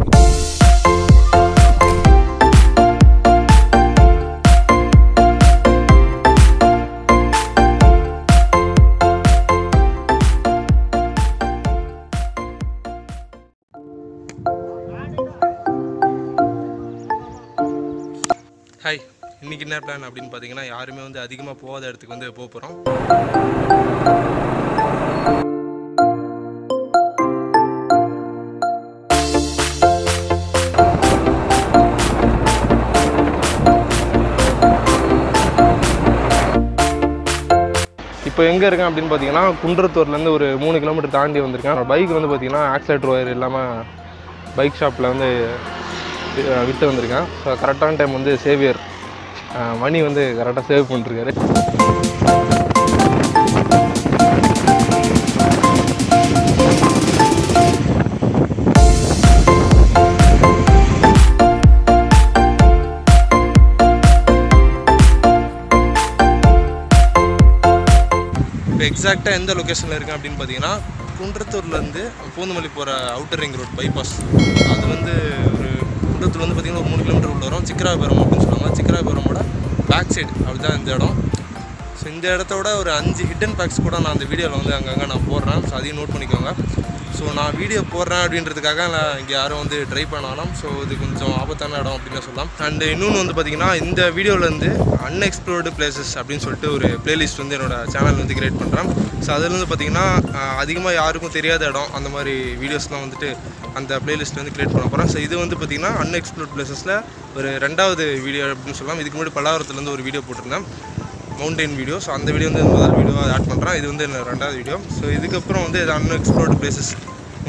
Hi, இன்னைக்கு என்ன plan அப்படினு பாத்தீங்கன்னா யாருமே வந்து அதிகமா போகாத இடத்துக்கு வந்து போறோம். இப்போ எங்க இருக்கேன் அப்படினு பாத்தீங்கன்னா குன்றத்தூர்ல இருந்து ஒரு 3 கிலோமீட்டர் தாண்டி வந்திருக்கேன். பைக் வந்து பாத்தீங்கன்னா ஆக்சிலேட்டர் வயர் இல்லாம பைக் ஷாப்ல வந்து விட்டு வந்திருக்கேன். ஸோ கரெக்டான டைம் வந்து சேவியர் மணி வந்து கரெக்டாக சேவ் பண்ணிருக்காரு. இப்போ எக்ஸாக்டாக எந்த லொக்கேஷனில் இருக்கேன் அப்படின்னு பார்த்தீங்கன்னா குன்றத்தூர்லேருந்து பூந்தமல்லி போகிற அவுட்டர் ரிங் ரோட் பைபாஸ். அது வந்து குன்றத்தூர் வந்து பார்த்திங்கன்னா ஒரு 3 கிலோமீட்டர் உள்ள வரும். சிக்கராயபுரம் அப்படின்னு சொல்லுவாங்க. சிக்கராயபுரமோட பேக் சைடு அப்படி தான் இந்த இடம். ஸோ இந்த இடத்தோட ஒரு 5 ஹிடன் பேக்ஸ் கூட நான் அந்த வீடியோவில் வந்து அங்கங்கே நான் போடுறேன். ஸோ அதையும் நோட் பண்ணிக்கோங்க. ஸோ நான் வீடியோ போடுறேன் அப்படின்றதுக்காக நான் இங்கே யாரும் வந்து ட்ரை பண்ணலாம். ஸோ இது கொஞ்சம் ஆபத்தான இடம் அப்படின்னு சொல்லலாம். அண்ட் இன்னொன்று வந்து பார்த்திங்கன்னா இந்த வீடியோவிலேருந்து அன்எக்ஸ்ப்ளோர்டு பிளேசஸ் அப்படின்னு சொல்லிட்டு ஒரு பிளேலிஸ்ட் வந்து என்னோட சேனல் வந்து கிரியேட் பண்ணுறேன். ஸோ அதில் வந்து பார்த்திங்கன்னா அதிகமாக யாருக்கும் தெரியாத இடம் அந்த மாதிரி வீடியோஸ்லாம் வந்துட்டு அந்த பிளேலிஸ்ட் வந்து கிரியேட் பண்ண போகிறேன். ஸோ இது வந்து பார்த்திங்கன்னா அன்எக்ஸ்ப்ளோர்ட் பிளேசஸில் ஒரு 2வது வீடியோ அப்படின்னு சொல்லலாம். இதுக்கு முன்னாடி பல்லாவரத்துலேருந்து ஒரு வீடியோ போட்டிருந்தேன், மவுண்டைன் வீடியோ. ஸோ அந்த வீடியோ வந்து முதல் வீடியோவை ஆட் பண்ணுறேன். இது வந்து 2வது வீடியோ. ஸோ இதுக்கப்புறம் வந்து இது அன்எக்ஸ்ப்ளோர்டு பிளேசஸ்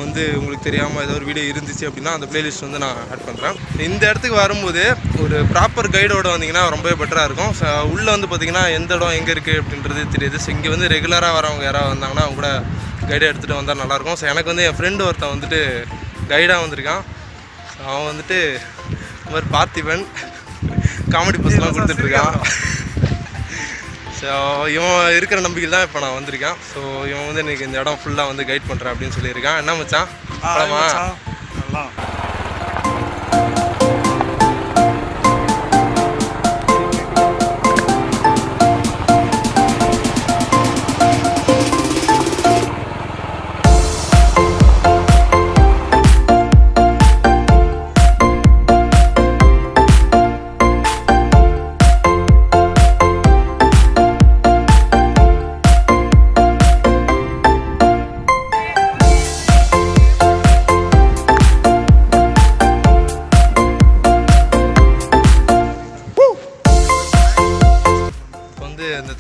வந்து உங்களுக்கு தெரியாமல் ஏதோ ஒரு வீடியோ இருந்துச்சு அப்படின்னா அந்த பிளேலிஸ்ட் வந்து நான் ஆட் பண்ணுறேன். இந்த இடத்துக்கு வரும்போது ஒரு ப்ராப்பர் கைடோட வந்தீங்கன்னா ரொம்பவே பெட்டராக இருக்கும். ஸோ உள்ளே வந்து பார்த்திங்கன்னா எந்த இடம் எங்கே இருக்குது அப்படின்றது தெரியுது. ஸோ இங்கே வந்து ரெகுலராக வரவங்க யாராவது வந்தாங்கன்னா அவங்க கூட கைடை எடுத்துகிட்டு வந்தால் நல்லாயிருக்கும். ஸோ எனக்கு வந்து என் ஃப்ரெண்டு ஒருத்தன் வந்துட்டு கைடாக வந்திருக்கான். ஸோ அவன் வந்துட்டு இந்த மாதிரி பார்த்திபன் காமெடி பஸ்லாம் கொடுத்துட்ருக்கான். ஸோ இவன் இருக்கிற நம்பிக்கையில் தான் இப்போ நான் வந்திருக்கேன். ஸோ இவன் வந்து எனக்கு இந்த இடம் ஃபுல்லாக வந்து கைட் பண்ணுறேன் அப்படின்னு சொல்லியிருக்கான். என்ன மச்சான் படமா? நல்லா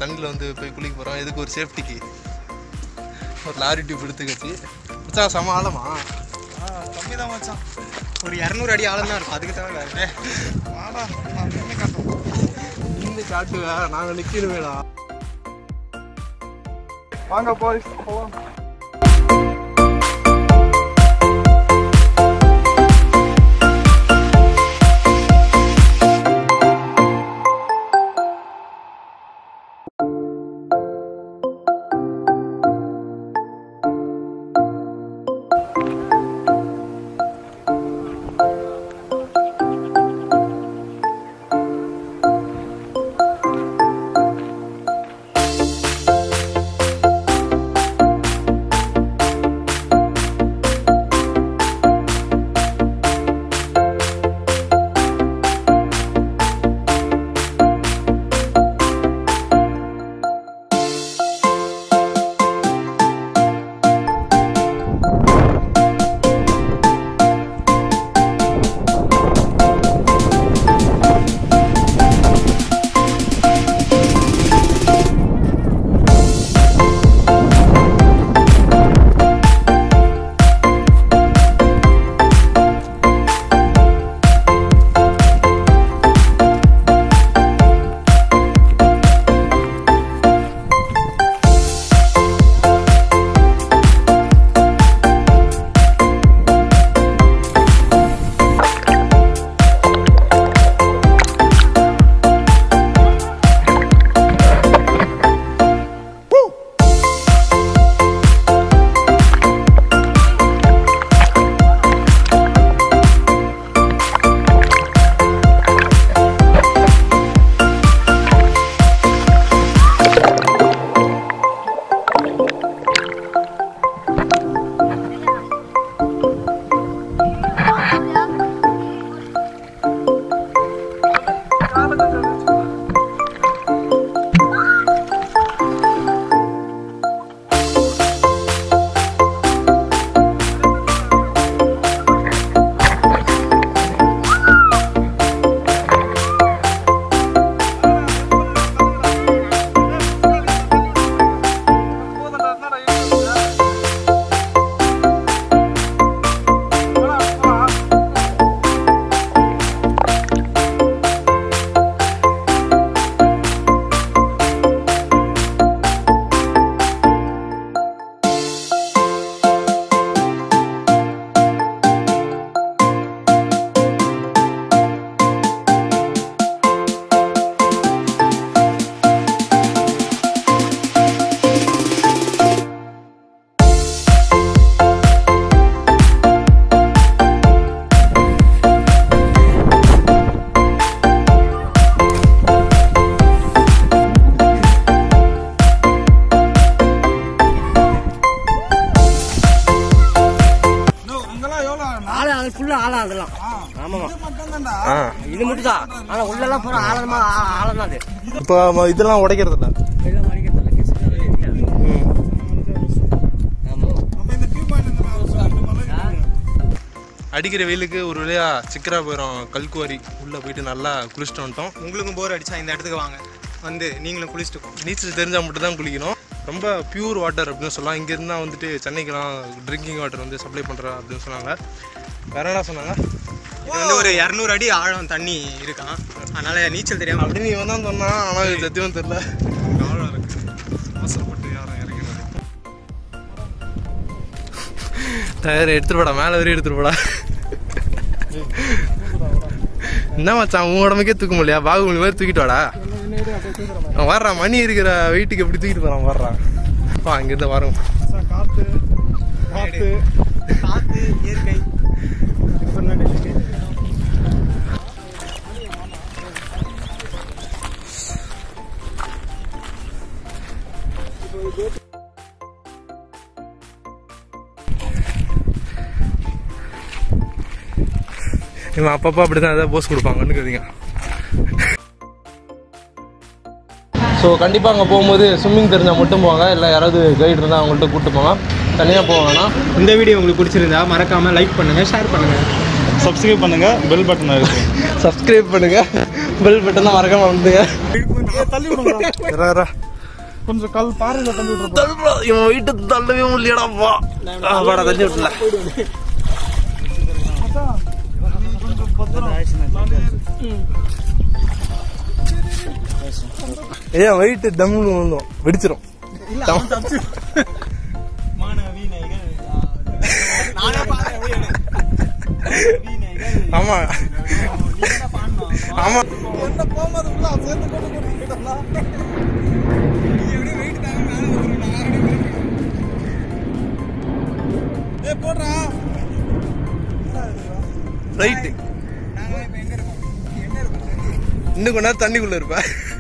தண்ணியில் வந்து போய் குளிக்க போகிறோம். இதுக்கு ஒரு சேஃப்டிக்கு ஒரு லாரி டியூப் எடுத்துக்கிச்சு. மச்சா செம ஆழமா? கம்மி தான் மச்சான், ஒரு 200 அடி ஆழம் தான் இருக்கும். அதுக்கு தான் வேறு வாடா நின்று காட்டுவா, நாங்கள் நிற்கிடுவேடா. வாங்க போய் போவோம். இதெல்லாம் உடைக்கிறது இல்ல. அடிக்கிற வெயிலுக்கு ஒரு வழியா சிக்கரா போயிடும், கல்குவாரி உள்ள போயிட்டு நல்லா குளிச்சுட்டு வந்துட்டோம். உங்களுக்கும் போர் அடிச்சா இந்த இடத்துக்கு வாங்க, வந்து நீங்களும் குளிச்சுட்டோம். நீச்சல் தெரிஞ்சா மட்டும் தான் குளிக்கணும். ரொம்ப பியூர் வாட்டர் அப்படின்னு சொல்லலாம். இங்கேருந்து தான் வந்துட்டு சென்னைக்கெலாம் ட்ரிங்கிங் வாட்டர் வந்து சப்ளை பண்ணுறா அப்படின்னு சொன்னாங்க. வேற என்ன சொன்னாங்க, இது வந்து ஒரு 200 அடி ஆழம் தண்ணி இருக்கான், அதனால் நீச்சல் தெரியாமல் அப்படின்னு இவன் தான் சொன்னான். ஆனால் இது எதுவும் தெரியல, ஆழம் இருக்குது, அவசரப்பட்டு யாரும் இறங்கிறது. டயர் எடுத்துகிட்டு போடா, மேலே வரையும் எடுத்துகிட்டு போடா. என்ன மச்சான் உன் உடம்புக்கே தூக்க முடியா, பாகுமலி மாதிரி தூக்கிட்டு வாடா. வர்றா மணி இருக்கிற வீட்டுக்கு எப்படி தூக்கிட்டு போறான் வர்றான். அப்பா அங்கிருந்து வரும் காத்து காத்து காத்து இயற்கை. இவன் அப்பப்பா அப்படிதான் ஏதாவது போஸ் கொடுப்பாங்கன்னு கேட்டீங்க. ஸோ கண்டிப்பாக அங்கே போகும்போது ஸ்விம்மிங் தெரிஞ்சால் மட்டும் போவாங்க, இல்லை யாராவது கைடு இருந்தால் அவங்கள்ட்ட கூப்பிட்டு போங்க, தனியாக போவாங்கன்னா. இந்த வீடியோ உங்களுக்கு பிடிச்சிருந்தா மறக்காமல் லைக் பண்ணுங்கள், ஷேர் பண்ணுங்கள், சப்ஸ்கிரைப் பண்ணுங்கள், பெல் பட்டன் இருக்குது, சப்ஸ்கிரைப் பண்ணுங்கள், பெல் பட்டன் தான் மறக்காமல் வந்துங்க. கொஞ்சம் கல் பாருங்க, இவன் வீட்டுக்கு தள்ளவே முடியலடாப்பா, வாடா தள்ளி விட்டுல. ஏன் வெயிட்டு தம்னு வந்தோம் வெடிச்சிடும். ஆமா ஆமா ரைட்டு. இன்னும் கொஞ்ச நேரம் தண்ணிக்குள்ள இருப்பேன்.